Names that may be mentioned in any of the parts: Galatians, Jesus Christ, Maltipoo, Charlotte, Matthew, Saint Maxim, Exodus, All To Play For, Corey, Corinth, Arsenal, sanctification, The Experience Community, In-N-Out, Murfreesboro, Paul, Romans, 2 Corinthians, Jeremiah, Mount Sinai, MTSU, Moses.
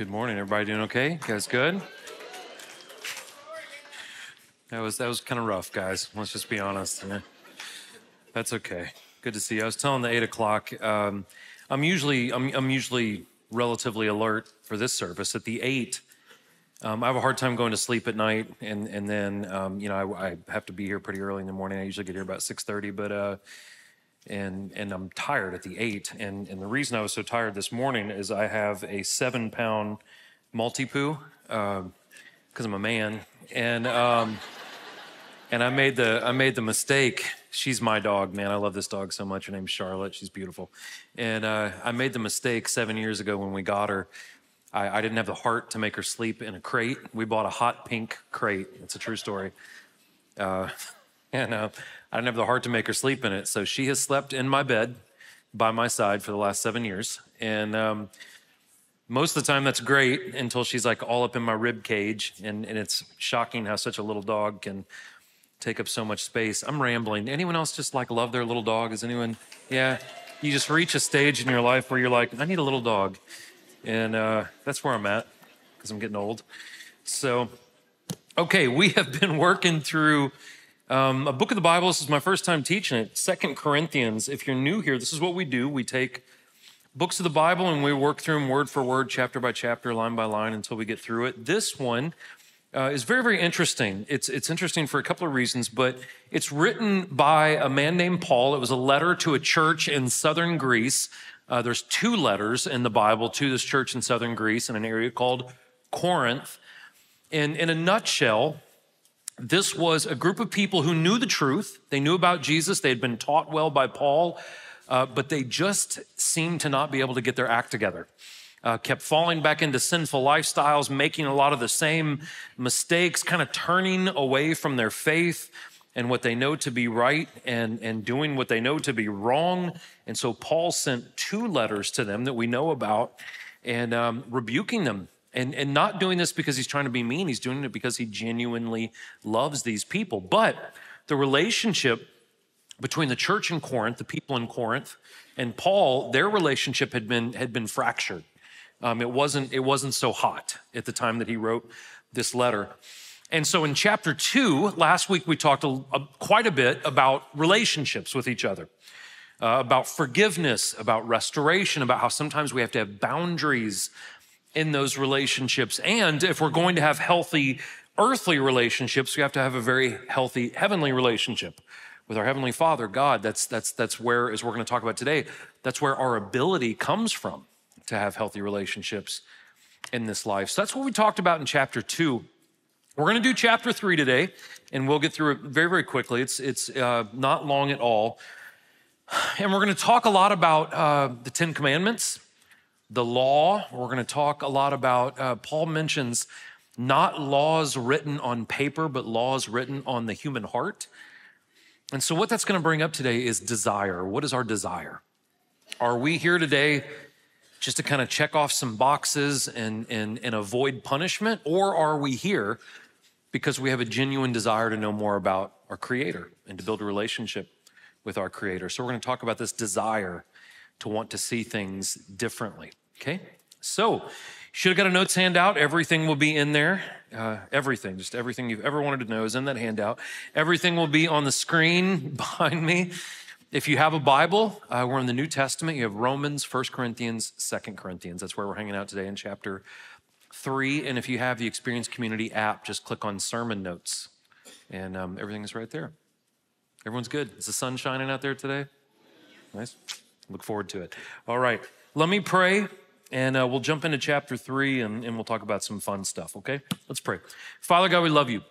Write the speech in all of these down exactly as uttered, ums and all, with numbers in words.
Good morning, everybody. Doing okay? You guys good? That was that was kind of rough, guys. Let's just be honest. That's okay. Good to see you. I was telling the eight o'clock. Um, I'm usually I'm I'm usually relatively alert for this service. At the eight, um, I have a hard time going to sleep at night, and and then um, you know I, I have to be here pretty early in the morning. I usually get here about six thirty, but. Uh, And and I'm tired at the eight. And, and the reason I was so tired this morning is I have a seven pound Maltipoo, because um, I'm a man. And um, and I made the I made the mistake. She's my dog, man. I love this dog so much. Her name's Charlotte. She's beautiful. And uh, I made the mistake seven years ago when we got her. I, I didn't have the heart to make her sleep in a crate. We bought a hot pink crate. It's a true story. Uh, and. Uh, I didn't have the heart to make her sleep in it, so she has slept in my bed by my side for the last seven years. And um, most of the time, that's great until she's like all up in my rib cage, and, and it's shocking how such a little dog can take up so much space. I'm rambling. Anyone else just like love their little dog? Is anyone? Yeah, you just reach a stage in your life where you're like, I need a little dog, and uh, that's where I'm at because I'm getting old. So, okay, we have been working through. Um, a book of the Bible. This is my first time teaching it, Second Corinthians. If you're new here, this is what we do. We take books of the Bible and we work through them word for word, chapter by chapter, line by line until we get through it. This one uh, is very, very interesting. It's, it's interesting for a couple of reasons, but it's written by a man named Paul. It was a letter to a church in southern Greece. Uh, there's two letters in the Bible to this church in southern Greece in an area called Corinth. And in a nutshell, this was a group of people who knew the truth. They knew about Jesus. They had been taught well by Paul, uh, but they just seemed to not be able to get their act together. Uh, kept falling back into sinful lifestyles, making a lot of the same mistakes, kind of turning away from their faith and what they know to be right and, and doing what they know to be wrong. And so Paul sent two letters to them that we know about and um, rebuking them. And, and not doing this because he's trying to be mean. He's doing it because he genuinely loves these people. But the relationship between the church in Corinth, the people in Corinth, and Paul, their relationship had been, had been fractured. Um, it wasn't, it wasn't so hot at the time that he wrote this letter. And so in chapter two, last week we talked a, a, quite a bit about relationships with each other. Uh, about forgiveness, about restoration, about how sometimes we have to have boundaries in those relationships. And if we're going to have healthy earthly relationships, we have to have a very healthy heavenly relationship with our Heavenly Father, God. That's, that's, that's where, as we're going to talk about today, that's where our ability comes from to have healthy relationships in this life. So that's what we talked about in chapter two. We're going to do chapter three today, and we'll get through it very, very quickly. It's, it's uh, not long at all. And we're going to talk a lot about uh, the Ten Commandments, the law. We're going to talk a lot about, uh, Paul mentions not laws written on paper, but laws written on the human heart. And so what that's going to bring up today is desire. What is our desire? Are we here today just to kind of check off some boxes and, and, and avoid punishment? Or are we here because we have a genuine desire to know more about our Creator and to build a relationship with our Creator? So we're going to talk about this desire to want to see things differently. Okay, so should have got a notes handout. Everything will be in there. Uh, everything, just everything you've ever wanted to know is in that handout. Everything will be on the screen behind me. If you have a Bible, uh, we're in the New Testament. You have Romans, First Corinthians, Second Corinthians. That's where we're hanging out today in chapter three. And if you have the Experience Community app, just click on sermon notes and um, everything is right there. Everyone's good. Is the sun shining out there today? Nice. Look forward to it. All right. Let me pray, and uh, we'll jump into chapter three, and, and we'll talk about some fun stuff, okay? Let's pray. Father God, we love you.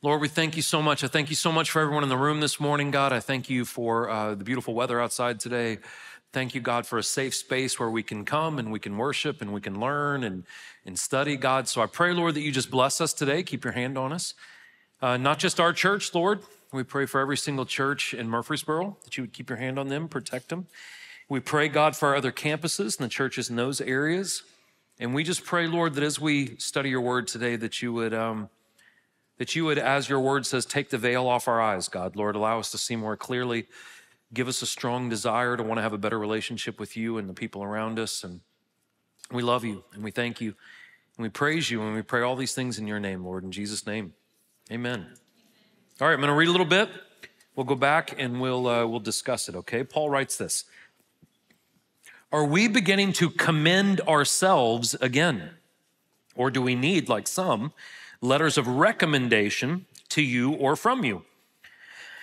Lord, we thank you so much. I thank you so much for everyone in the room this morning, God. I thank you for uh, the beautiful weather outside today. Thank you, God, for a safe space where we can come and we can worship and we can learn and, and study, God. So I pray, Lord, that you just bless us today. Keep your hand on us. Uh, not just our church, Lord. We pray for every single church in Murfreesboro, that you would keep your hand on them, protect them. We pray, God, for our other campuses and the churches in those areas. And we just pray, Lord, that as we study your word today, that you would, um, that you would, as your word says, take the veil off our eyes, God. Lord, allow us to see more clearly. Give us a strong desire to want to have a better relationship with you and the people around us. And We love you and we thank you and we praise you and we pray all these things in your name, Lord, in Jesus' name. Amen. All right, I'm going to read a little bit. We'll go back and we'll, uh, we'll discuss it, okay? Paul writes this. Are we beginning to commend ourselves again? Or do we need, like some, letters of recommendation to you or from you?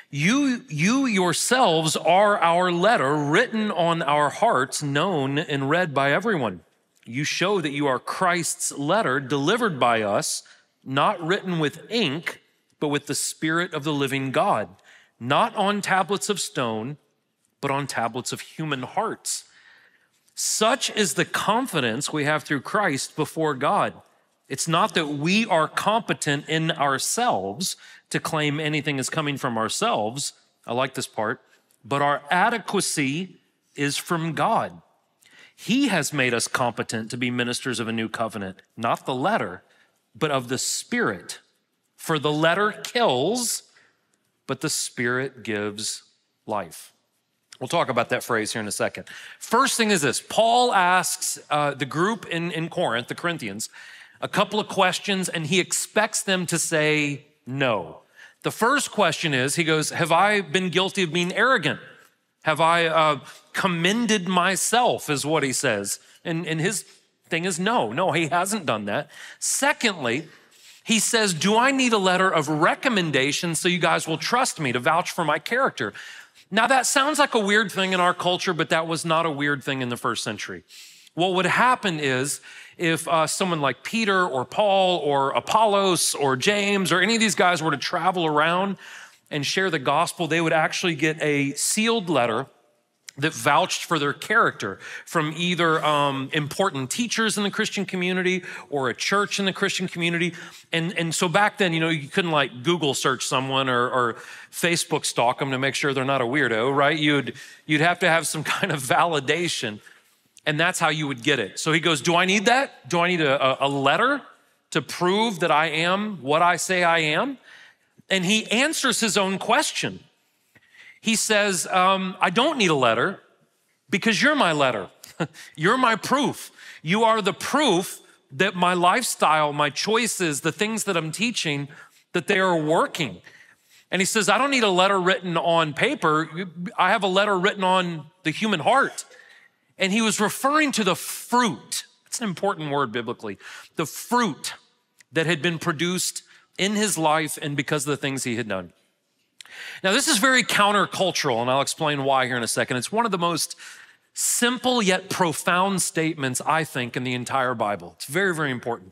You, you yourselves are our letter written on our hearts, known and read by everyone. You show that you are Christ's letter delivered by us, not written with ink, but with the Spirit of the living God, not on tablets of stone, but on tablets of human hearts. Such is the confidence we have through Christ before God. It's not that we are competent in ourselves to claim anything is coming from ourselves. I like this part. But our adequacy is from God. He has made us competent to be ministers of a new covenant, not the letter, but of the Spirit. For the letter kills, but the Spirit gives life. We'll talk about that phrase here in a second. First thing is this. Paul asks uh, the group in, in Corinth, the Corinthians, a couple of questions, and he expects them to say no. The first question is, he goes, have I been guilty of being arrogant? Have I uh, commended myself, is what he says. And, and his thing is no. No, he hasn't done that. Secondly, he says, do I need a letter of recommendation so you guys will trust me to vouch for my character? Now, that sounds like a weird thing in our culture, but that was not a weird thing in the first century. What would happen is if uh, someone like Peter or Paul or Apollos or James or any of these guys were to travel around and share the gospel, they would actually get a sealed letter that vouched for their character from either um, important teachers in the Christian community or a church in the Christian community. And, and so back then, you know, you couldn't like Google search someone or, or Facebook stalk them to make sure they're not a weirdo, right? You'd, you'd have to have some kind of validation, and that's how you would get it. So he goes, do I need that? Do I need a, a letter to prove that I am what I say I am? And he answers his own question. He says, um, I don't need a letter because you're my letter. You're my proof. You are the proof that my lifestyle, my choices, the things that I'm teaching, that they are working. And he says, I don't need a letter written on paper. I have a letter written on the human heart. And he was referring to the fruit. It's an important word biblically. The fruit that had been produced in his life and because of the things he had done. Now, this is very countercultural, and I'll explain why here in a second. It's one of the most simple yet profound statements, I think, in the entire Bible. It's very, very important.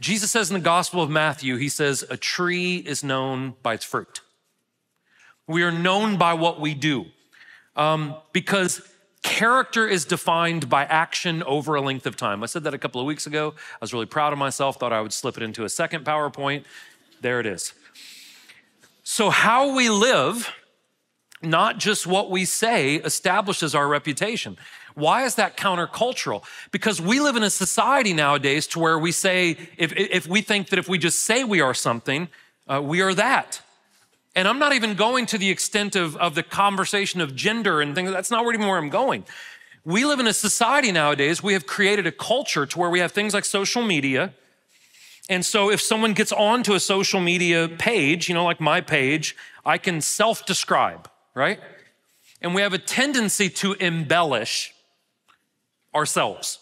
Jesus says in the Gospel of Matthew, he says, a tree is known by its fruit. We are known by what we do, um, because character is defined by action over a length of time. I said that a couple of weeks ago. I was really proud of myself, thought I would slip it into a second PowerPoint. There it is. So how we live, not just what we say, establishes our reputation. Why is that countercultural? Because we live in a society nowadays to where we say, if, if we think that if we just say we are something, uh, we are that. And I'm not even going to the extent of, of the conversation of gender and things. That's not even where I'm going. We live in a society nowadays, we have created a culture to where we have things like social media. And so if someone gets onto a social media page, you know, like my page, I can self-describe, right? And we have a tendency to embellish ourselves.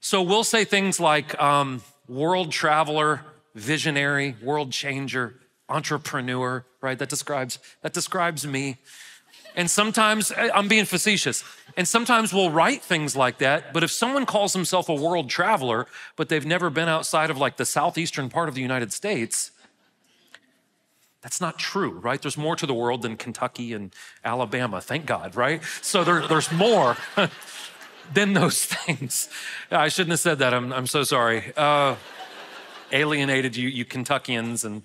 So we'll say things like um, world traveler, visionary, world changer, entrepreneur, right? That describes, that describes me. And sometimes, I'm being facetious, and sometimes we'll write things like that, but if someone calls himself a world traveler, but they've never been outside of like the southeastern part of the United States, that's not true, right? There's more to the world than Kentucky and Alabama, thank God, right? So there, there's more than those things. I shouldn't have said that, I'm, I'm so sorry. Uh, alienated you, you Kentuckians and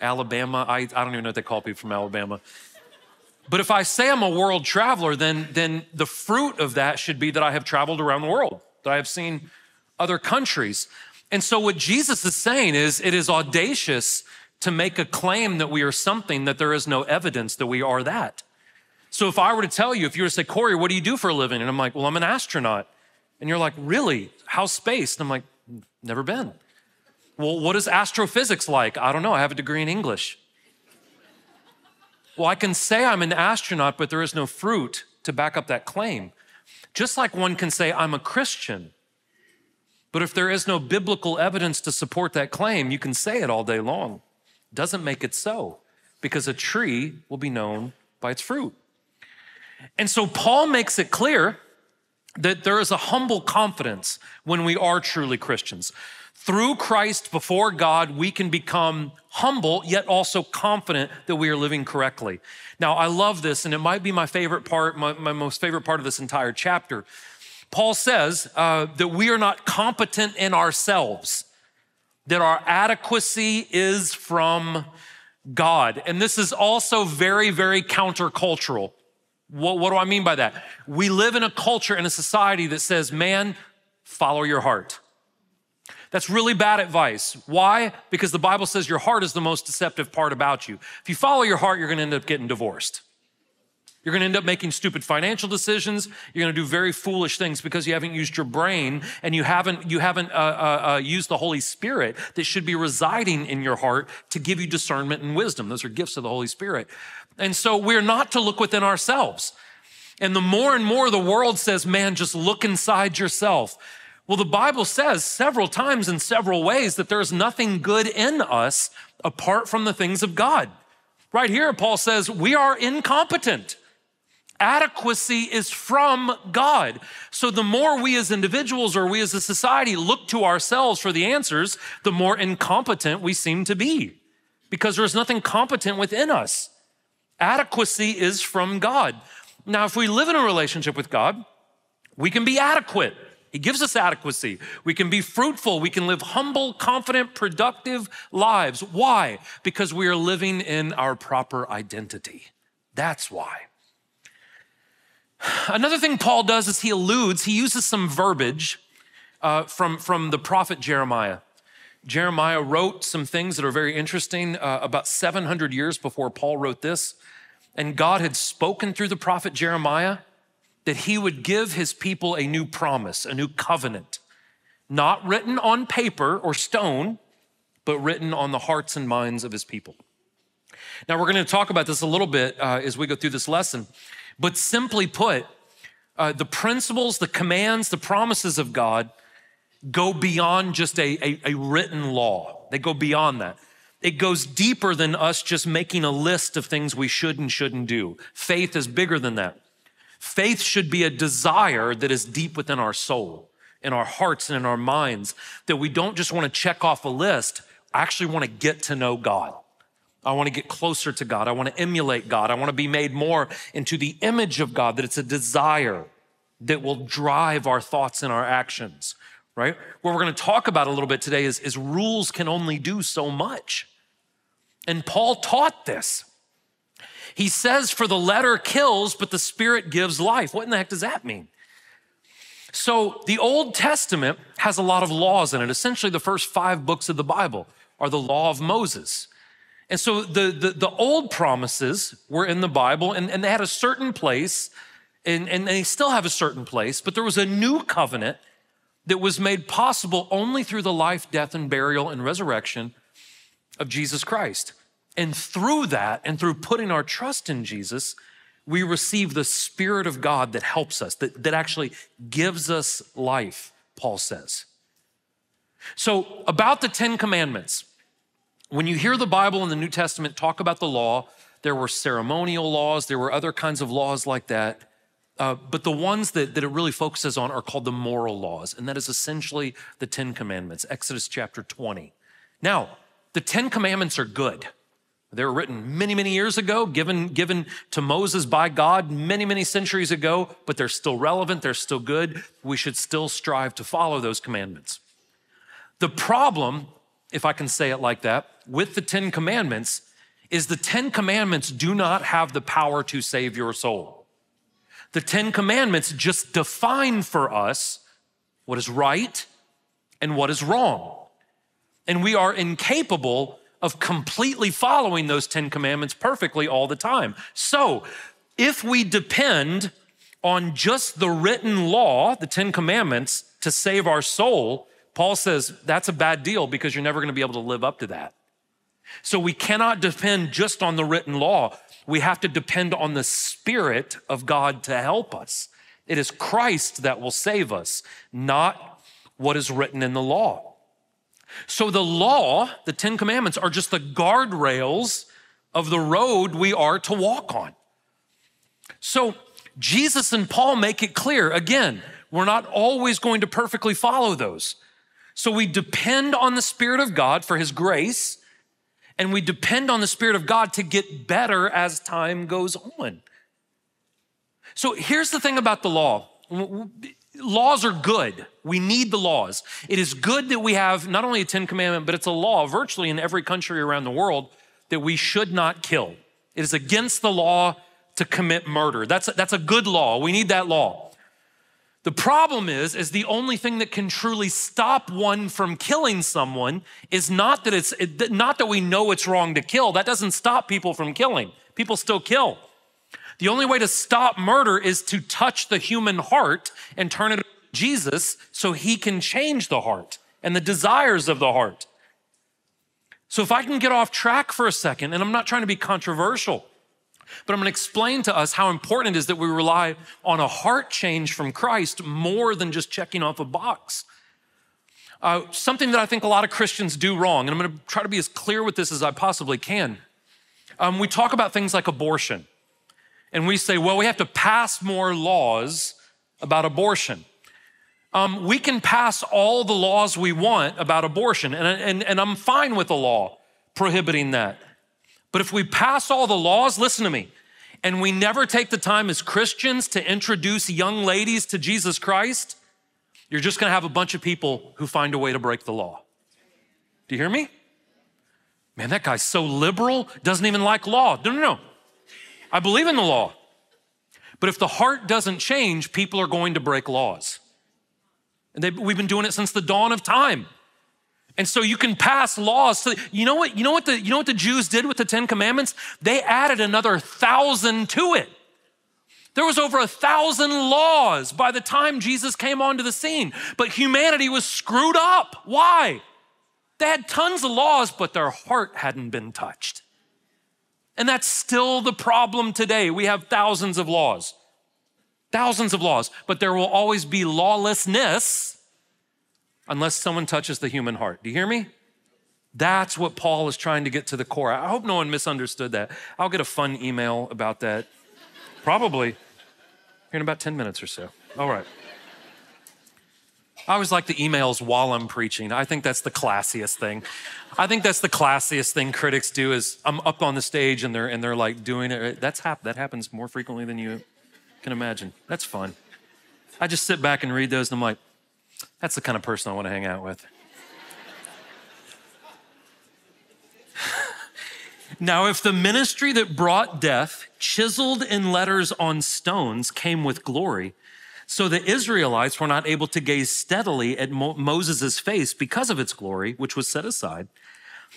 Alabama, I, I don't even know what they call people from Alabama. But if I say I'm a world traveler, then, then the fruit of that should be that I have traveled around the world, that I have seen other countries. And so what Jesus is saying is it is audacious to make a claim that we are something that there is no evidence that we are that. So if I were to tell you, if you were to say, Corey, what do you do for a living? And I'm like, well, I'm an astronaut. And you're like, really? How's space? And I'm like, never been. Well, what is astrophysics like? I don't know. I have a degree in English. Well, I can say I'm an astronaut, but there is no fruit to back up that claim. Just like one can say I'm a Christian, but if there is no biblical evidence to support that claim, you can say it all day long. Doesn't make it so, because a tree will be known by its fruit. And so Paul makes it clear that there is a humble confidence when we are truly Christians. Through Christ before God, we can become humble, yet also confident that we are living correctly. Now, I love this, and it might be my favorite part, my, my most favorite part of this entire chapter. Paul says uh, that we are not competent in ourselves, that our adequacy is from God. And this is also very, very countercultural. What, what do I mean by that? We live in a culture, in a society that says, man, follow your heart. That's really bad advice. Why? Because the Bible says your heart is the most deceptive part about you. If you follow your heart, you're gonna end up getting divorced. You're gonna end up making stupid financial decisions. You're gonna do very foolish things because you haven't used your brain and you haven't, you haven't uh, uh, uh, used the Holy Spirit that should be residing in your heart to give you discernment and wisdom. Those are gifts of the Holy Spirit. And so we're not to look within ourselves. And the more and more the world says, man, just look inside yourself. Well, the Bible says several times in several ways that there's nothing good in us apart from the things of God. Right here, Paul says, we are incompetent. Adequacy is from God. So the more we as individuals or we as a society look to ourselves for the answers, the more incompetent we seem to be because there's nothing competent within us. Adequacy is from God. Now, if we live in a relationship with God, we can be adequate. He gives us adequacy. We can be fruitful. We can live humble, confident, productive lives. Why? Because we are living in our proper identity. That's why. Another thing Paul does is he alludes, he uses some verbiage uh, from, from the prophet Jeremiah. Jeremiah wrote some things that are very interesting uh, about seven hundred years before Paul wrote this. And God had spoken through the prophet Jeremiah that he would give his people a new promise, a new covenant, not written on paper or stone, but written on the hearts and minds of his people. Now, we're going to talk about this a little bit uh, as we go through this lesson. But simply put, uh, the principles, the commands, the promises of God go beyond just a, a, a written law. They go beyond that. It goes deeper than us just making a list of things we should and shouldn't do. Faith is bigger than that. Faith should be a desire that is deep within our soul, in our hearts and in our minds, that we don't just want to check off a list. I actually want to get to know God. I want to get closer to God. I want to emulate God. I want to be made more into the image of God, that it's a desire that will drive our thoughts and our actions, right? What we're going to talk about a little bit today is, is rules can only do so much. And Paul taught this. He says, for the letter kills, but the Spirit gives life. What in the heck does that mean? So the Old Testament has a lot of laws in it. Essentially, the first five books of the Bible are the law of Moses. And so the, the, the old promises were in the Bible, and, and they had a certain place, and, and they still have a certain place, but there was a new covenant that was made possible only through the life, death, and burial and resurrection of Jesus Christ. And through that, and through putting our trust in Jesus, we receive the Spirit of God that helps us, that, that actually gives us life, Paul says. So about the Ten Commandments, when you hear the Bible and the New Testament talk about the law, there were ceremonial laws, there were other kinds of laws like that, uh, but the ones that, that it really focuses on are called the moral laws, and that is essentially the Ten Commandments, Exodus chapter twenty. Now, the Ten Commandments are good. They were written many, many years ago, given, given to Moses by God many, many centuries ago, but they're still relevant, they're still good. We should still strive to follow those commandments. The problem, if I can say it like that, with the Ten Commandments is the Ten Commandments do not have the power to save your soul. The Ten Commandments just define for us what is right and what is wrong. And we are incapable of completely following those Ten Commandments perfectly all the time. So if we depend on just the written law, the Ten Commandments, to save our soul, Paul says that's a bad deal because you're never going to be able to live up to that. So we cannot depend just on the written law. We have to depend on the Spirit of God to help us. It is Christ that will save us, not what is written in the law. So the law, the Ten Commandments, are just the guardrails of the road we are to walk on. So Jesus and Paul make it clear, again, we're not always going to perfectly follow those. So we depend on the Spirit of God for His grace, and we depend on the Spirit of God to get better as time goes on. So here's the thing about the law. Laws are good. We need the laws. It is good that we have not only a Ten Commandment, but it's a law virtually in every country around the world that we should not kill. It is against the law to commit murder. That's a, that's a good law. We need that law. The problem is, is the only thing that can truly stop one from killing someone is not that it's not that we know it's wrong to kill. That doesn't stop people from killing. People still kill. The only way to stop murder is to touch the human heart and turn it over to Jesus so He can change the heart and the desires of the heart. So if I can get off track for a second, and I'm not trying to be controversial, but I'm going to explain to us how important it is that we rely on a heart change from Christ more than just checking off a box. Uh, something that I think a lot of Christians do wrong, and I'm going to try to be as clear with this as I possibly can. Um, we talk about things like abortion, and we say, well, we have to pass more laws about abortion. Um, we can pass all the laws we want about abortion, and, and, and I'm fine with a law prohibiting that. But if we pass all the laws, listen to me, and we never take the time as Christians to introduce young ladies to Jesus Christ, you're just gonna have a bunch of people who find a way to break the law. Do you hear me? Man, that guy's so liberal, doesn't even like law. No, no, no. I believe in the law. But if the heart doesn't change, people are going to break laws. And they, we've been doing it since the dawn of time. And so you can pass laws. To, you know what? You know what the you know what the Jews did with the Ten Commandments? They added another thousand to it. There was over a thousand laws by the time Jesus came onto the scene. But humanity was screwed up. Why? They had tons of laws, but their heart hadn't been touched. And that's still the problem today. We have thousands of laws, thousands of laws, but there will always be lawlessness unless someone touches the human heart. Do you hear me? That's what Paul is trying to get to the core. I hope no one misunderstood that. I'll get a fun email about that, probably, here in about ten minutes or so. All right. I always like the emails while I'm preaching. I think that's the classiest thing. I think that's the classiest thing critics do is I'm up on the stage and they're, and they're like doing it. That's hap- that happens more frequently than you can imagine. That's fun. I just sit back and read those and I'm like, that's the kind of person I want to hang out with. Now, if the ministry that brought death, chiseled in letters on stones, came with glory, so the Israelites were not able to gaze steadily at Mo- Moses' face because of its glory, which was set aside,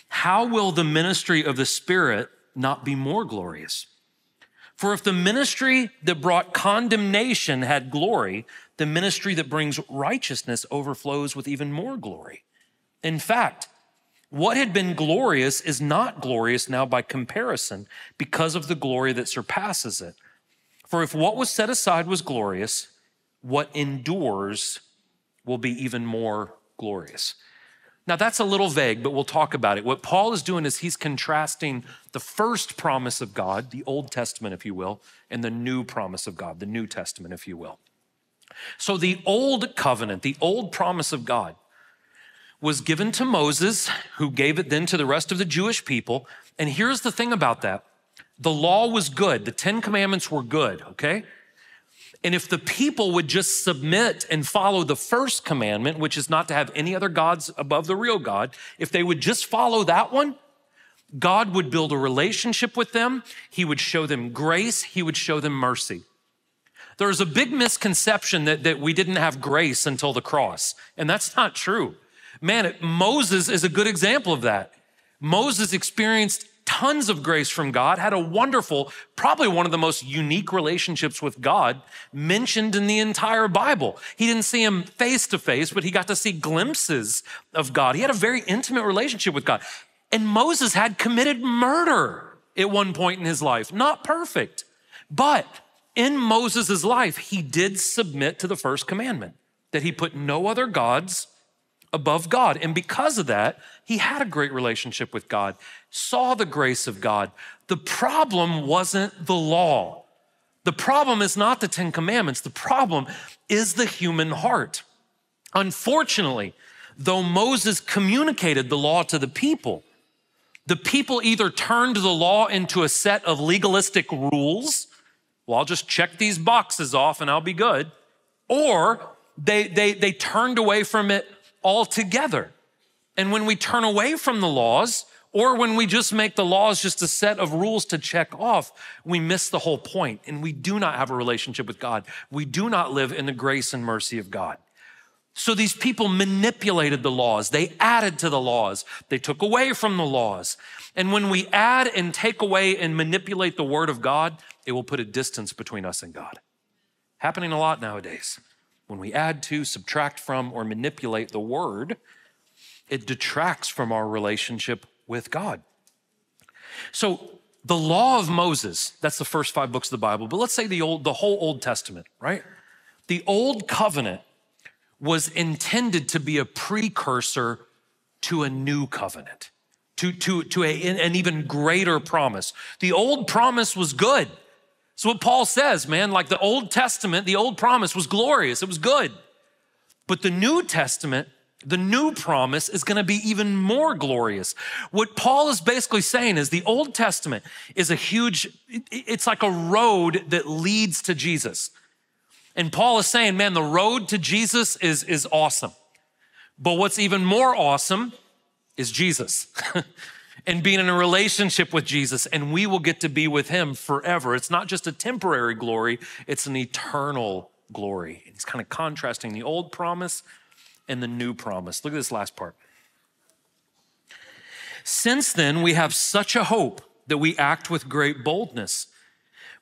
how will the ministry of the Spirit not be more glorious? For if the ministry that brought condemnation had glory, the ministry that brings righteousness overflows with even more glory. In fact, what had been glorious is not glorious now by comparison because of the glory that surpasses it. For if what was set aside was glorious, what endures will be even more glorious. Now that's a little vague, but we'll talk about it. What Paul is doing is he's contrasting the first promise of God, the Old Testament, if you will, and the new promise of God, the New Testament, if you will. So the old covenant, the old promise of God was given to Moses, who gave it then to the rest of the Jewish people. And here's the thing about that. The law was good. The Ten Commandments were good, okay? And if the people would just submit and follow the first commandment, which is not to have any other gods above the real God, if they would just follow that one, God would build a relationship with them. He would show them grace. He would show them mercy. There's a big misconception that, that we didn't have grace until the cross, and that's not true. Man, it, Moses is a good example of that. Moses experienced tons of grace from God, had a wonderful, probably one of the most unique relationships with God mentioned in the entire Bible. He didn't see him face to face, but he got to see glimpses of God. He had a very intimate relationship with God. And Moses had committed murder at one point in his life. Not perfect, but in Moses' life, he did submit to the first commandment, that he put no other gods above God. And because of that, he had a great relationship with God, saw the grace of God. The problem wasn't the law. The problem is not the Ten Commandments. The problem is the human heart. Unfortunately, though Moses communicated the law to the people, the people either turned the law into a set of legalistic rules. Well, I'll just check these boxes off and I'll be good. Or they, they, they turned away from it altogether. And when we turn away from the laws, or when we just make the laws just a set of rules to check off, we miss the whole point and we do not have a relationship with God. We do not live in the grace and mercy of God. So these people manipulated the laws. They added to the laws. They took away from the laws. And when we add and take away and manipulate the word of God, it will put a distance between us and God. Happening a lot nowadays. When we add to, subtract from, or manipulate the word, it detracts from our relationship with God. So the law of Moses, that's the first five books of the Bible, but let's say the old, the whole Old Testament, right? The old covenant was intended to be a precursor to a new covenant, to, to, to a, an even greater promise. The old promise was good. So what Paul says, man, like the Old Testament, the old promise was glorious, it was good. But the New Testament, the new promise is gonna be even more glorious. What Paul is basically saying is the Old Testament is a huge, it's like a road that leads to Jesus. And Paul is saying, man, the road to Jesus is, is awesome. But what's even more awesome is Jesus. And being in a relationship with Jesus, and we will get to be with him forever. It's not just a temporary glory, it's an eternal glory. It's kind of contrasting the old promise and the new promise. Look at this last part. Since then, we have such a hope that we act with great boldness.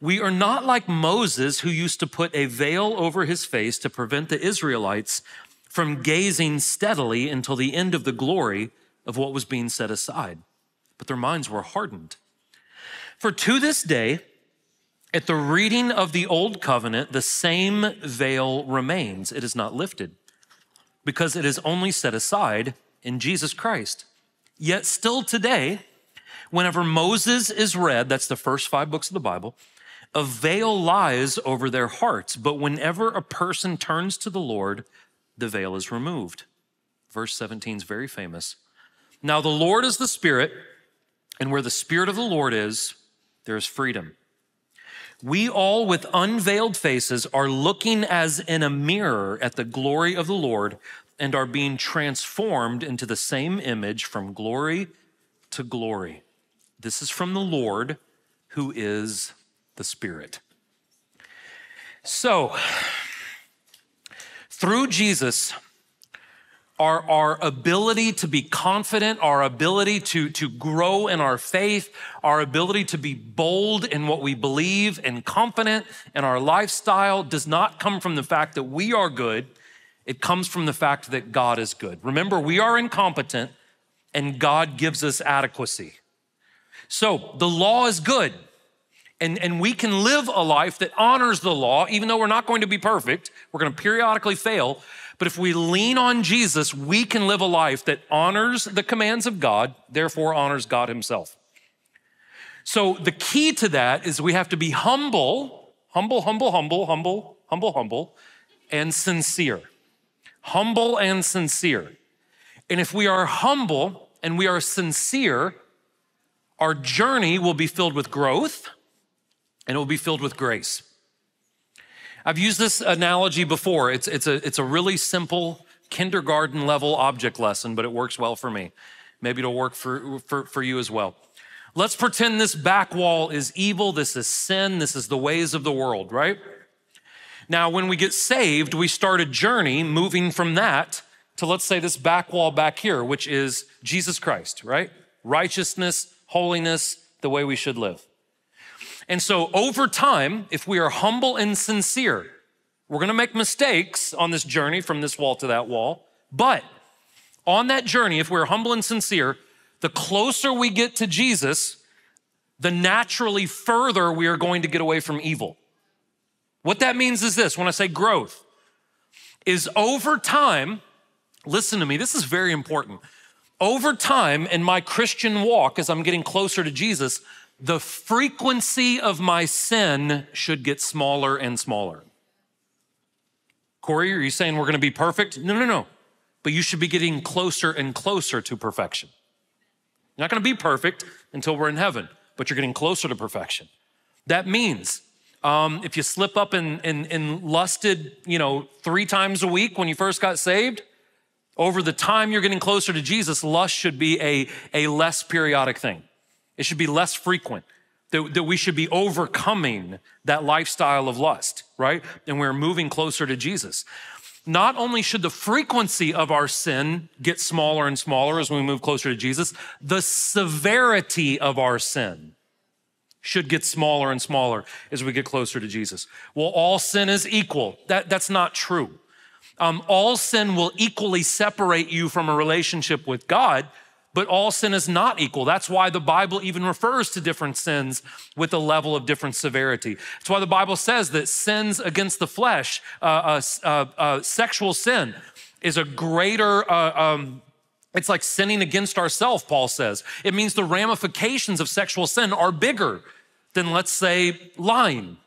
We are not like Moses, who used to put a veil over his face to prevent the Israelites from gazing steadily until the end of the glory of what was being set aside. But their minds were hardened. For to this day, at the reading of the old covenant, the same veil remains. It is not lifted because it is only set aside in Jesus Christ. Yet still today, whenever Moses is read, that's the first five books of the Bible, a veil lies over their hearts. But whenever a person turns to the Lord, the veil is removed. Verse seventeen is very famous. Now the Lord is the Spirit, and where the Spirit of the Lord is, there is freedom. We all with unveiled faces are looking as in a mirror at the glory of the Lord and are being transformed into the same image from glory to glory. This is from the Lord who is the Spirit. So, through Jesus, Our, our ability to be confident, our ability to, to grow in our faith, our ability to be bold in what we believe and confident in our lifestyle does not come from the fact that we are good. It comes from the fact that God is good. Remember, we are incompetent and God gives us adequacy. So the law is good and, and we can live a life that honors the law, even though we're not going to be perfect, we're gonna periodically fail. But if we lean on Jesus, we can live a life that honors the commands of God, therefore honors God himself. So the key to that is we have to be humble, humble, humble, humble, humble, humble, humble, and sincere. Humble and sincere. And if we are humble and we are sincere, our journey will be filled with growth and it will be filled with grace. I've used this analogy before. It's, it's, a, it's a really simple kindergarten level object lesson, but it works well for me. Maybe it'll work for, for, for you as well. Let's pretend this back wall is evil. This is sin. This is the ways of the world, right? Now, when we get saved, we start a journey moving from that to, let's say, this back wall back here, which is Jesus Christ, right? Righteousness, holiness, the way we should live. And so over time, if we are humble and sincere, we're gonna make mistakes on this journey from this wall to that wall. But on that journey, if we're humble and sincere, the closer we get to Jesus, the naturally further we are going to get away from evil. What that means is this, when I say growth, is over time, listen to me, this is very important. Over time in my Christian walk, as I'm getting closer to Jesus, the frequency of my sin should get smaller and smaller. Corey, are you saying we're gonna be perfect? No, no, no. But you should be getting closer and closer to perfection. You're not gonna be perfect until we're in heaven, but you're getting closer to perfection. That means um, if you slip up and, and, and lusted, you know, three times a week when you first got saved, over the time you're getting closer to Jesus, lust should be a, a less periodic thing. It should be less frequent, that, that we should be overcoming that lifestyle of lust, right? And we're moving closer to Jesus. Not only should the frequency of our sin get smaller and smaller as we move closer to Jesus, the severity of our sin should get smaller and smaller as we get closer to Jesus. Well, all sin is equal. That, that's not true. Um, all sin will equally separate you from a relationship with God, but all sin is not equal. That's why the Bible even refers to different sins with a level of different severity. That's why the Bible says that sins against the flesh, uh, uh, uh, uh, sexual sin is a greater, uh, um, it's like sinning against ourselves, Paul says. It means the ramifications of sexual sin are bigger than, let's say, lying.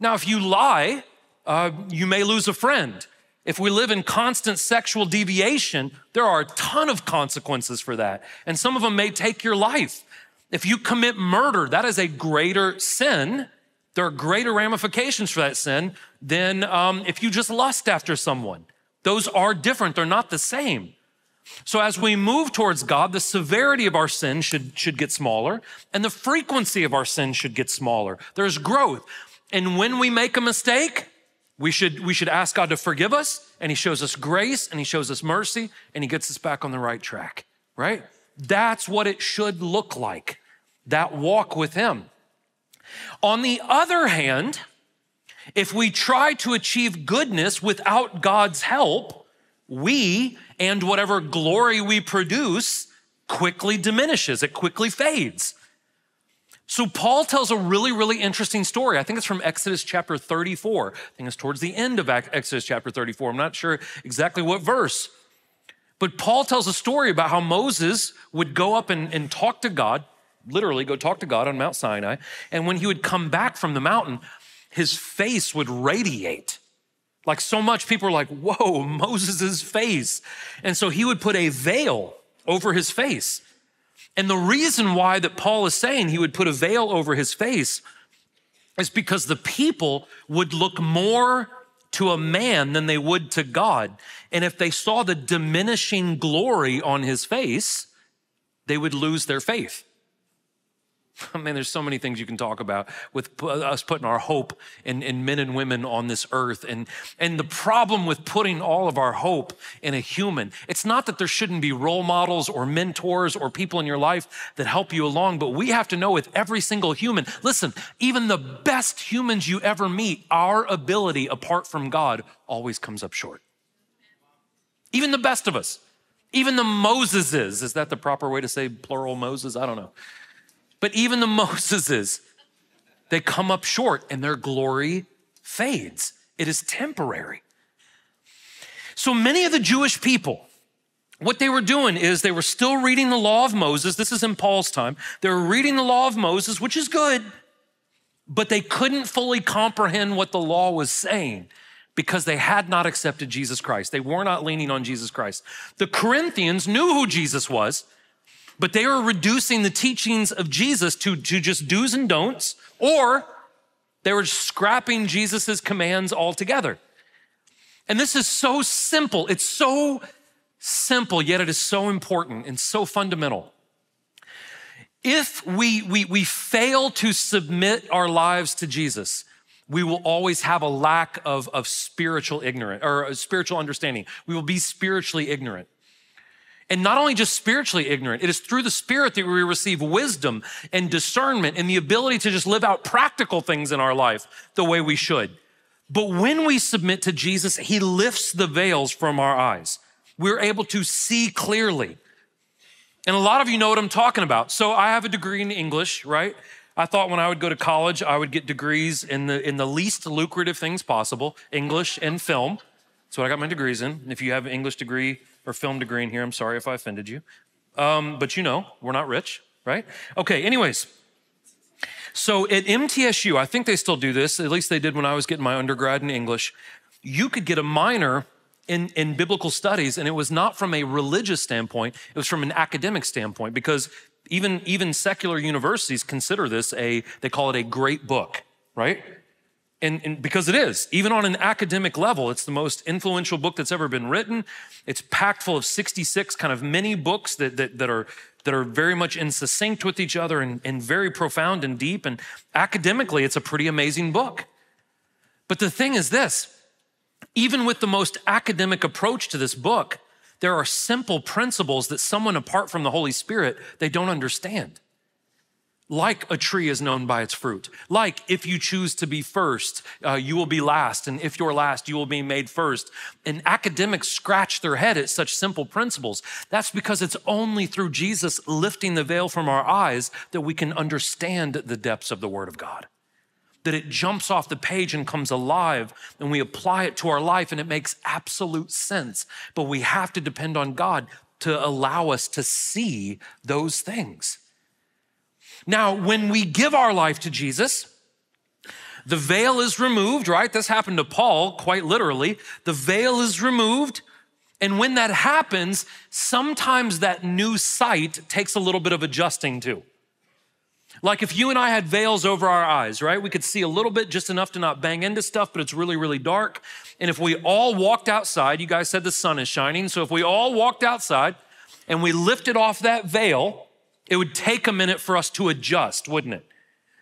Now, if you lie, uh, you may lose a friend. If we live in constant sexual deviation, there are a ton of consequences for that. And some of them may take your life. If you commit murder, that is a greater sin. There are greater ramifications for that sin than um, if you just lust after someone. Those are different, they're not the same. So as we move towards God, the severity of our sin should, should get smaller, and the frequency of our sin should get smaller. There's growth. And when we make a mistake, We should, we should ask God to forgive us, and he shows us grace, and he shows us mercy, and he gets us back on the right track, right? That's what it should look like, that walk with him. On the other hand, if we try to achieve goodness without God's help, we and whatever glory we produce quickly diminishes, it quickly fades. So Paul tells a really, really interesting story. I think it's from Exodus chapter thirty-four. I think it's towards the end of Exodus chapter thirty-four. I'm not sure exactly what verse. But Paul tells a story about how Moses would go up and, and talk to God, literally go talk to God on Mount Sinai. And when he would come back from the mountain, his face would radiate. Like so much people were like, whoa, Moses's face. And so he would put a veil over his face. And the reason why that Paul is saying he would put a veil over his face is because the people would look more to a man than they would to God. And if they saw the diminishing glory on his face, they would lose their faith. I mean, there's so many things you can talk about with us putting our hope in, in men and women on this earth. And, and the problem with putting all of our hope in a human, it's not that there shouldn't be role models or mentors or people in your life that help you along, but we have to know with every single human, listen, even the best humans you ever meet, our ability apart from God always comes up short. Even the best of us, even the Moseses, is that the proper way to say plural Moses? I don't know. But even the Moseses, they come up short and their glory fades. It is temporary. So many of the Jewish people, what they were doing is they were still reading the law of Moses. This is in Paul's time. They were reading the law of Moses, which is good, but they couldn't fully comprehend what the law was saying because they had not accepted Jesus Christ. They were not leaning on Jesus Christ. The Corinthians knew who Jesus was, but they were reducing the teachings of Jesus to, to just do's and don'ts, or they were scrapping Jesus's commands altogether. And this is so simple. It's so simple, yet it is so important and so fundamental. If we, we, we fail to submit our lives to Jesus, we will always have a lack of, of spiritual ignorance or spiritual understanding. We will be spiritually ignorant. And not only just spiritually ignorant, it is through the Spirit that we receive wisdom and discernment and the ability to just live out practical things in our life the way we should. But when we submit to Jesus, he lifts the veils from our eyes. We're able to see clearly. And a lot of you know what I'm talking about. So I have a degree in English, right? I thought when I would go to college, I would get degrees in the, in the least lucrative things possible, English and film. That's what I got my degrees in. And if you have an English degree or film degree in here, I'm sorry if I offended you. Um, but you know, we're not rich, right? Okay, anyways. So at M T S U, I think they still do this, at least they did when I was getting my undergrad in English, you could get a minor in, in biblical studies, and it was not from a religious standpoint, it was from an academic standpoint, because even, even secular universities consider this a, they call it a great book, right? And, and because it is, even on an academic level, it's the most influential book that's ever been written. It's packed full of sixty-six kind of mini books that, that, that are that are very much in succinct with each other and, and very profound and deep. And academically, it's a pretty amazing book. But the thing is this, even with the most academic approach to this book, there are simple principles that someone apart from the Holy Spirit, they don't understand. Like a tree is known by its fruit. Like if you choose to be first, uh, you will be last. And if you're last, you will be made first. And academics scratch their head at such simple principles. That's because it's only through Jesus lifting the veil from our eyes that we can understand the depths of the Word of God. That it jumps off the page and comes alive, and we apply it to our life and it makes absolute sense. But we have to depend on God to allow us to see those things. Now, when we give our life to Jesus, the veil is removed, right? This happened to Paul, quite literally. The veil is removed. And when that happens, sometimes that new sight takes a little bit of adjusting to. Like if you and I had veils over our eyes, right? We could see a little bit, just enough to not bang into stuff, but it's really, really dark. And if we all walked outside, you guys said the sun is shining. So if we all walked outside and we lifted off that veil, it would take a minute for us to adjust, wouldn't it?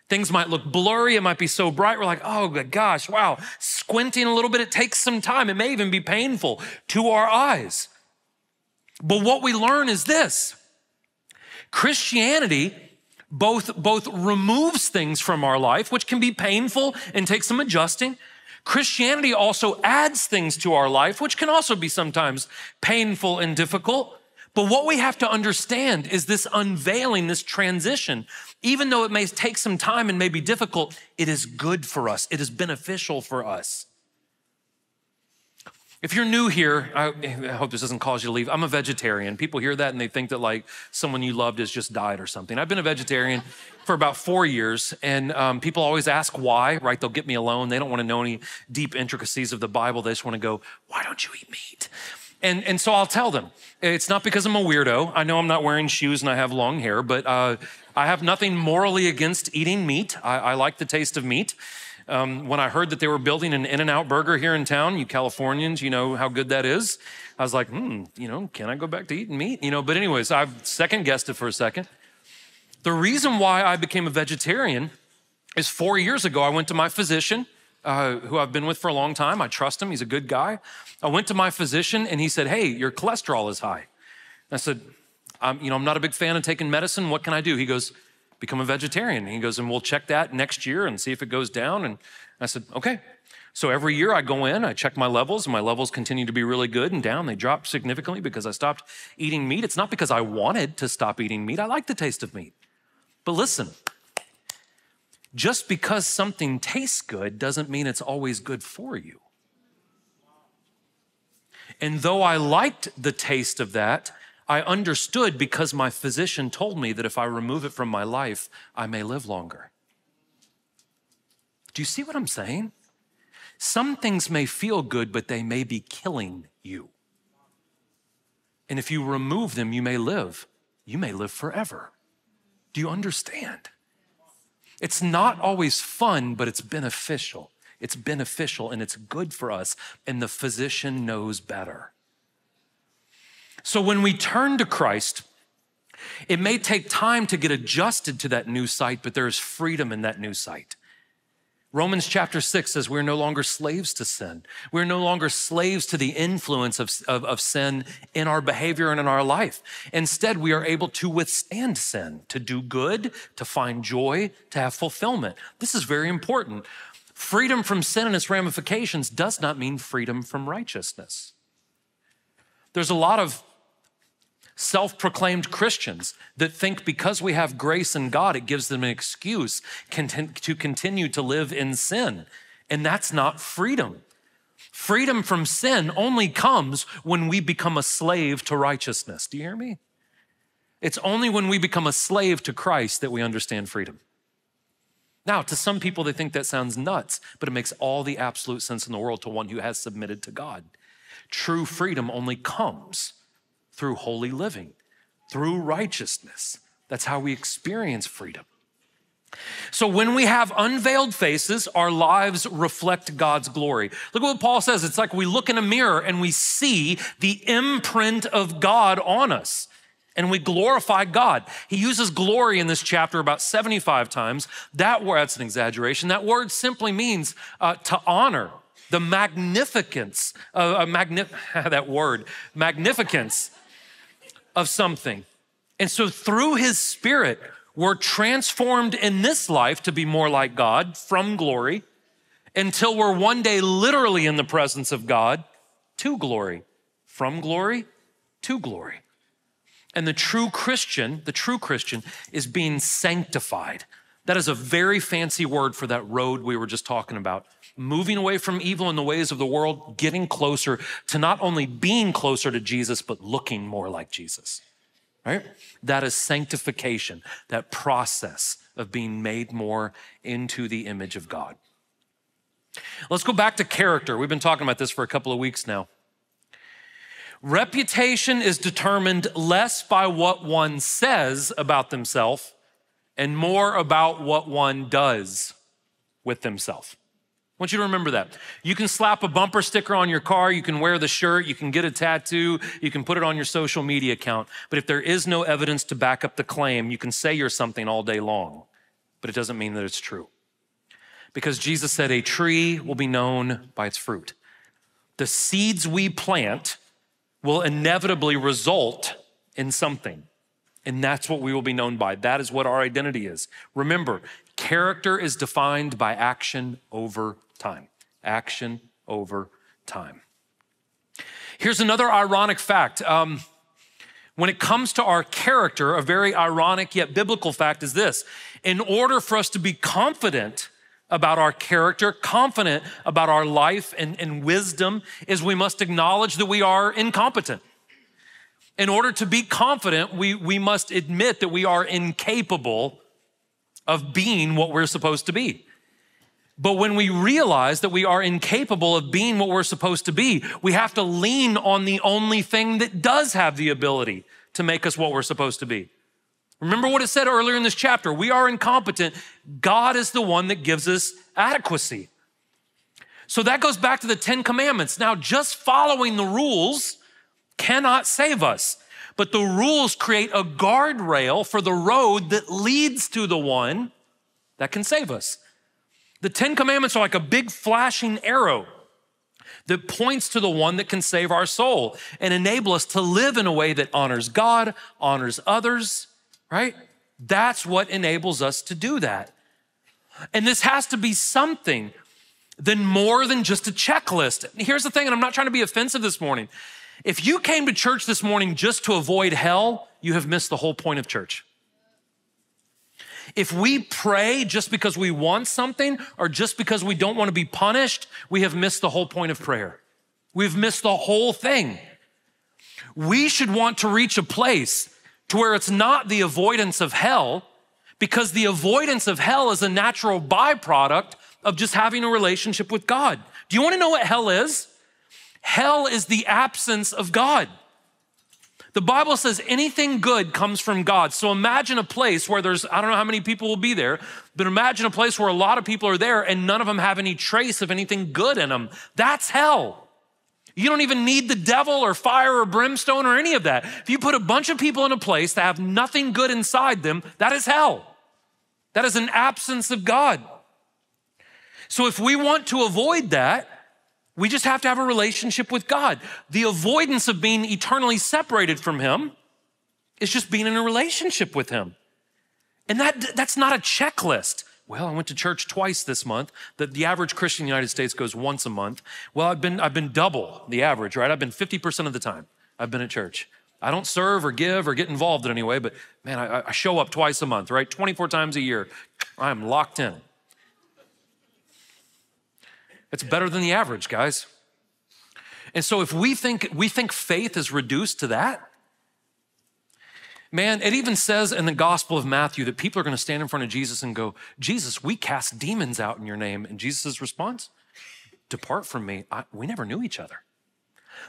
Things might look blurry, it might be so bright, we're like, oh gosh, wow. Squinting a little bit, it takes some time. It may even be painful to our eyes. But what we learn is this, Christianity both, both removes things from our life, which can be painful and take some adjusting. Christianity also adds things to our life, which can also be sometimes painful and difficult. But what we have to understand is this unveiling, this transition, even though it may take some time and may be difficult, it is good for us. It is beneficial for us. If you're new here, I, I hope this doesn't cause you to leave. I'm a vegetarian. People hear that and they think that like someone you loved has just died or something. I've been a vegetarian for about four years and um, people always ask why, right? They'll get me alone. They don't want to know any deep intricacies of the Bible. They just want to go, why don't you eat meat? And, and so I'll tell them, it's not because I'm a weirdo. I know I'm not wearing shoes and I have long hair, but uh, I have nothing morally against eating meat. I, I like the taste of meat. Um, when I heard that they were building an In-N-Out burger here in town, you Californians, you know how good that is. I was like, hmm, you know, can I go back to eating meat? You know, but anyways, I've second guessed it for a second. The reason why I became a vegetarian is four years ago, I went to my physician Uh, who I've been with for a long time. I trust him, he's a good guy. I went to my physician and he said, hey, your cholesterol is high. And I said, I'm, you know, I'm not a big fan of taking medicine, what can I do? He goes, become a vegetarian. And he goes, and we'll check that next year and see if it goes down. And I said, okay. So every year I go in, I check my levels and my levels continue to be really good and down. They dropped significantly because I stopped eating meat. It's not because I wanted to stop eating meat. I like the taste of meat, but listen, just because something tastes good doesn't mean it's always good for you. And though I liked the taste of that, I understood because my physician told me that if I remove it from my life, I may live longer. Do you see what I'm saying? Some things may feel good, but they may be killing you. And if you remove them, you may live. You may live forever. Do you understand? It's not always fun, but it's beneficial. It's beneficial and it's good for us, and the physician knows better. So when we turn to Christ, it may take time to get adjusted to that new sight, but there is freedom in that new sight. Romans chapter six says we're no longer slaves to sin. We're no longer slaves to the influence of, of, of sin in our behavior and in our life. Instead, we are able to withstand sin, to do good, to find joy, to have fulfillment. This is very important. Freedom from sin and its ramifications does not mean freedom from righteousness. There's a lot of self-proclaimed Christians that think because we have grace in God, it gives them an excuse to continue to live in sin. And that's not freedom. Freedom from sin only comes when we become a slave to righteousness. Do you hear me? It's only when we become a slave to Christ that we understand freedom. Now, to some people, they think that sounds nuts, but it makes all the absolute sense in the world to one who has submitted to God. True freedom only comes through holy living, through righteousness. That's how we experience freedom. So when we have unveiled faces, our lives reflect God's glory. Look at what Paul says. It's like we look in a mirror and we see the imprint of God on us, and we glorify God. He uses glory in this chapter about seventy-five times. That word, that's an exaggeration. That word simply means uh, to honor. The magnificence, uh, magnif that word, magnificence. of something. And so through his spirit, we're transformed in this life to be more like God from glory until we're one day literally in the presence of God to glory, from glory to glory. And the true Christian, the true Christian is being sanctified. That is a very fancy word for that road we were just talking about. Moving away from evil and the ways of the world, getting closer to not only being closer to Jesus, but looking more like Jesus, right? That is sanctification, that process of being made more into the image of God. Let's go back to character. We've been talking about this for a couple of weeks now. Reputation is determined less by what one says about themselves and more about what one does with themselves. I want you to remember that. You can slap a bumper sticker on your car, you can wear the shirt, you can get a tattoo, you can put it on your social media account, but if there is no evidence to back up the claim, you can say you're something all day long, but it doesn't mean that it's true. Because Jesus said, a tree will be known by its fruit. The seeds we plant will inevitably result in something, and that's what we will be known by. That is what our identity is. Remember, character is defined by action over time. Action over time. Here's another ironic fact. Um, when it comes to our character, a very ironic yet biblical fact is this. In order for us to be confident about our character, confident about our life and, and wisdom, is we must acknowledge that we are incompetent. In order to be confident, we, we must admit that we are incapable of being what we're supposed to be. But when we realize that we are incapable of being what we're supposed to be, we have to lean on the only thing that does have the ability to make us what we're supposed to be. Remember what it said earlier in this chapter, we are incompetent. God is the one that gives us adequacy. So that goes back to the Ten Commandments. Now, just following the rules cannot save us, but the rules create a guardrail for the road that leads to the one that can save us. The Ten Commandments are like a big flashing arrow that points to the one that can save our soul and enable us to live in a way that honors God, honors others, right? That's what enables us to do that. And this has to be something then more than just a checklist. Here's the thing, and I'm not trying to be offensive this morning. If you came to church this morning just to avoid hell, you have missed the whole point of church. If we pray just because we want something or just because we don't want to be punished, we have missed the whole point of prayer. We've missed the whole thing. We should want to reach a place to where it's not the avoidance of hell, because the avoidance of hell is a natural byproduct of just having a relationship with God. Do you want to know what hell is? Hell is the absence of God. The Bible says anything good comes from God. So imagine a place where there's, I don't know how many people will be there, but imagine a place where a lot of people are there and none of them have any trace of anything good in them. That's hell. You don't even need the devil or fire or brimstone or any of that. If you put a bunch of people in a place that have nothing good inside them, that is hell. That is an absence of God. So if we want to avoid that, we just have to have a relationship with God. The avoidance of being eternally separated from him is just being in a relationship with him. And that that's not a checklist. Well, I went to church twice this month. The, the average Christian in the United States goes once a month. Well, I've been, I've been double the average, right? I've been fifty percent of the time I've been at church. I don't serve or give or get involved in any way, but man, I, I show up twice a month, right? twenty-four times a year, I'm locked in. It's better than the average, guys. And so if we think, we think faith is reduced to that, man, it even says in the Gospel of Matthew that people are gonna stand in front of Jesus and go, Jesus, we cast demons out in your name. And Jesus' response, depart from me, I, we never knew each other.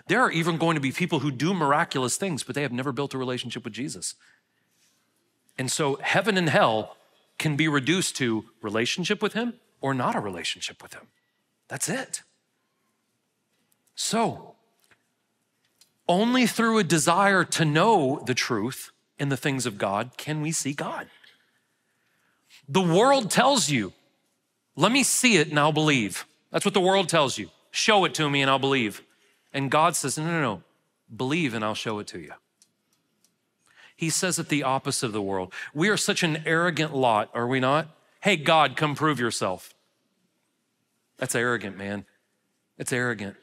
There are even going to be people who do miraculous things, but they have never built a relationship with Jesus. And so heaven and hell can be reduced to relationship with him or not a relationship with him. That's it. So only through a desire to know the truth in the things of God can we see God. The world tells you, let me see it and I'll believe. That's what the world tells you. Show it to me and I'll believe. And God says, no, no, no, believe and I'll show it to you. He says it the opposite of the world. We are such an arrogant lot, are we not? Hey, God, come prove yourself. That's arrogant, man. It's arrogant.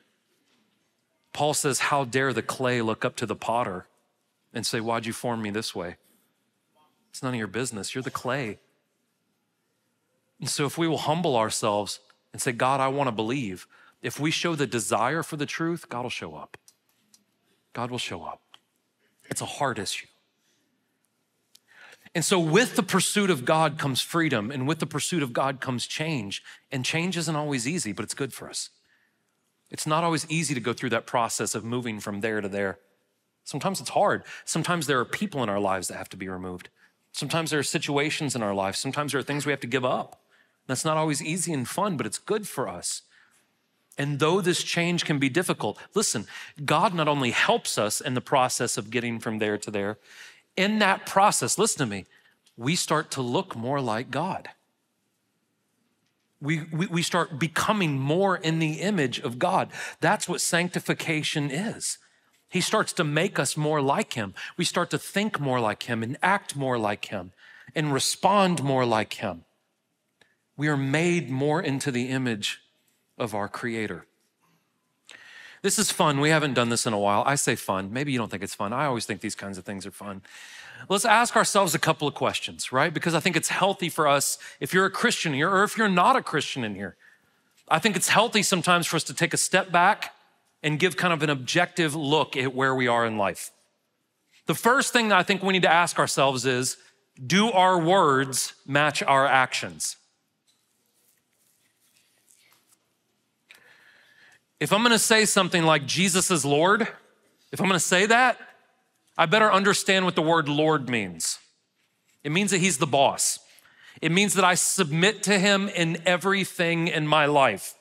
Paul says, how dare the clay look up to the potter and say, why'd you form me this way? It's none of your business. You're the clay. And so if we will humble ourselves and say, God, I want to believe, if we show the desire for the truth, God will show up. God will show up. It's a heart issue. And so with the pursuit of God comes freedom, and with the pursuit of God comes change. And change isn't always easy, but it's good for us. It's not always easy to go through that process of moving from there to there. Sometimes it's hard. Sometimes there are people in our lives that have to be removed. Sometimes there are situations in our lives. Sometimes there are things we have to give up. That's not always easy and fun, but it's good for us. And though this change can be difficult, listen, God not only helps us in the process of getting from there to there, in that process, listen to me, we start to look more like God. We, we, we start becoming more in the image of God. That's what sanctification is. He starts to make us more like him. We start to think more like him and act more like him and respond more like him. We are made more into the image of our Creator. This is fun. We haven't done this in a while. I say fun. Maybe you don't think it's fun. I always think these kinds of things are fun. Let's ask ourselves a couple of questions, right? Because I think it's healthy for us if you're a Christian here or if you're not a Christian in here. I think it's healthy sometimes for us to take a step back and give kind of an objective look at where we are in life. The first thing I think we need to ask ourselves is, do our words match our actions? If I'm gonna say something like Jesus is Lord, if I'm gonna say that, I better understand what the word Lord means. It means that he's the boss. It means that I submit to him in everything in my life.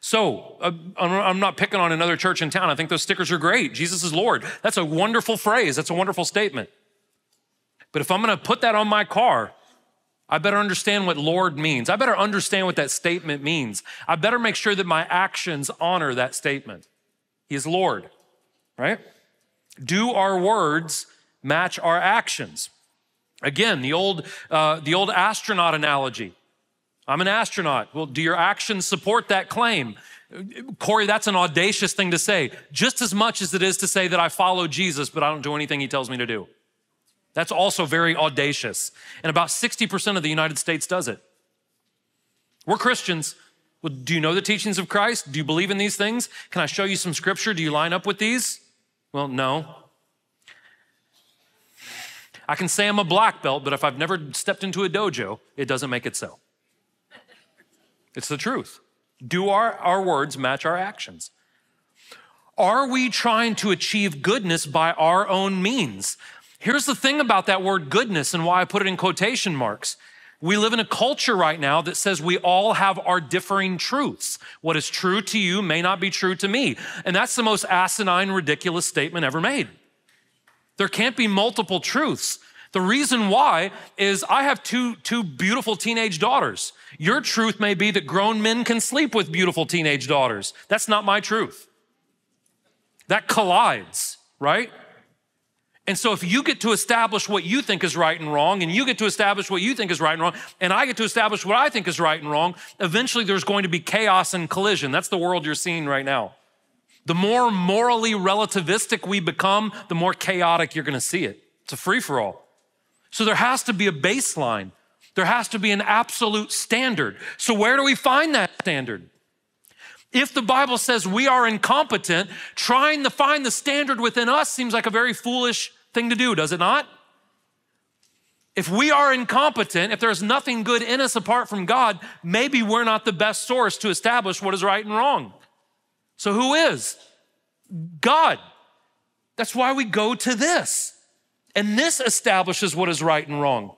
So uh, I'm not picking on another church in town. I think those stickers are great. Jesus is Lord. That's a wonderful phrase. That's a wonderful statement. But if I'm gonna put that on my car, I better understand what Lord means. I better understand what that statement means. I better make sure that my actions honor that statement. He is Lord, right? Do our words match our actions? Again, the old, uh, the old astronaut analogy. I'm an astronaut. Well, do your actions support that claim? Corey, that's an audacious thing to say, just as much as it is to say that I follow Jesus, but I don't do anything he tells me to do. That's also very audacious. And about sixty percent of the United States does it. We're Christians. Well, do you know the teachings of Christ? Do you believe in these things? Can I show you some scripture? Do you line up with these? Well, no. I can say I'm a black belt, but if I've never stepped into a dojo, it doesn't make it so. It's the truth. Do our, our words match our actions? Are we trying to achieve goodness by our own means? Here's the thing about that word goodness and why I put it in quotation marks. We live in a culture right now that says we all have our differing truths. What is true to you may not be true to me. And that's the most asinine, ridiculous statement ever made. There can't be multiple truths. The reason why is I have two, two beautiful teenage daughters. Your truth may be that grown men can sleep with beautiful teenage daughters. That's not my truth. That collides, right? And so if you get to establish what you think is right and wrong, and you get to establish what you think is right and wrong, and I get to establish what I think is right and wrong, eventually there's going to be chaos and collision. That's the world you're seeing right now. The more morally relativistic we become, the more chaotic you're gonna see it. It's a free-for-all. So there has to be a baseline. There has to be an absolute standard. So where do we find that standard? If the Bible says we are incompetent, trying to find the standard within us seems like a very foolish thing to do, does it not? If we are incompetent, if there's nothing good in us apart from God, maybe we're not the best source to establish what is right and wrong. So who is? God. That's why we go to this. And this establishes what is right and wrong.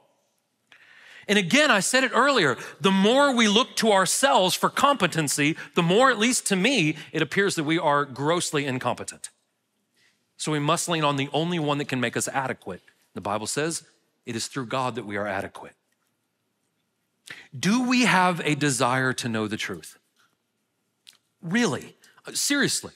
And again, I said it earlier, the more we look to ourselves for competency, the more, at least to me, it appears that we are grossly incompetent. So we must lean on the only one that can make us adequate. The Bible says it is through God that we are adequate. Do we have a desire to know the truth? Really? Seriously?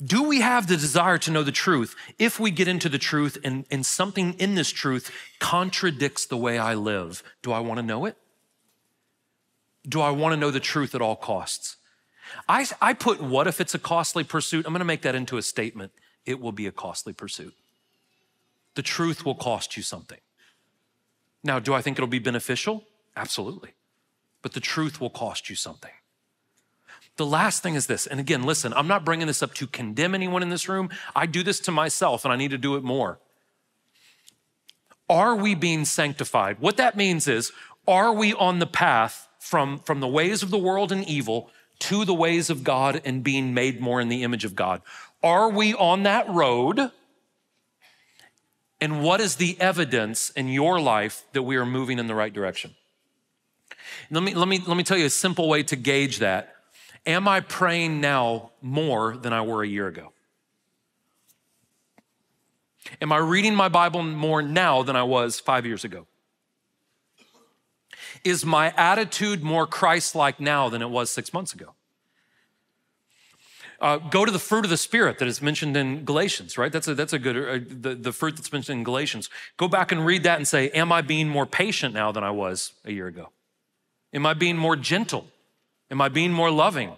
Do we have the desire to know the truth if we get into the truth and, and something in this truth contradicts the way I live? Do I want to know it? Do I want to know the truth at all costs? I, I put, what if it's a costly pursuit? I'm going to make that into a statement. It will be a costly pursuit. The truth will cost you something. Now, do I think it'll be beneficial? Absolutely. But the truth will cost you something. The last thing is this, and again, listen, I'm not bringing this up to condemn anyone in this room. I do this to myself and I need to do it more. Are we being sanctified? What that means is, are we on the path from, from the ways of the world and evil to the ways of God and being made more in the image of God? Are we on that road? And what is the evidence in your life that we are moving in the right direction? Let me, let me, let me tell you a simple way to gauge that. Am I praying now more than I were a year ago? Am I reading my Bible more now than I was five years ago? Is my attitude more Christ-like now than it was six months ago? Uh, go to the fruit of the Spirit that is mentioned in Galatians, right? That's a, that's a good, uh, the, the fruit that's mentioned in Galatians. Go back and read that and say, am I being more patient now than I was a year ago? Am I being more gentle? Am I being more loving?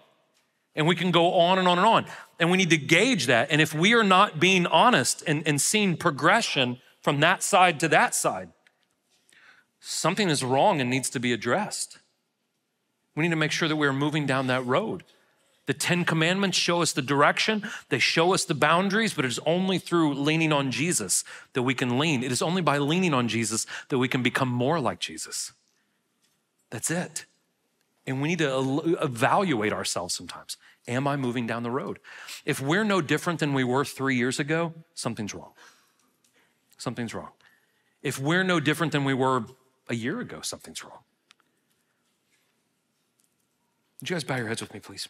And we can go on and on and on. And we need to gauge that. And if we are not being honest and, and seeing progression from that side to that side, something is wrong and needs to be addressed. We need to make sure that we're moving down that road. The Ten Commandments show us the direction. They show us the boundaries, but it is only through leaning on Jesus that we can lean. It is only by leaning on Jesus that we can become more like Jesus. That's it. And we need to evaluate ourselves sometimes. Am I moving down the road? If we're no different than we were three years ago, something's wrong. Something's wrong. If we're no different than we were a year ago, something's wrong. Would you guys bow your heads with me, please?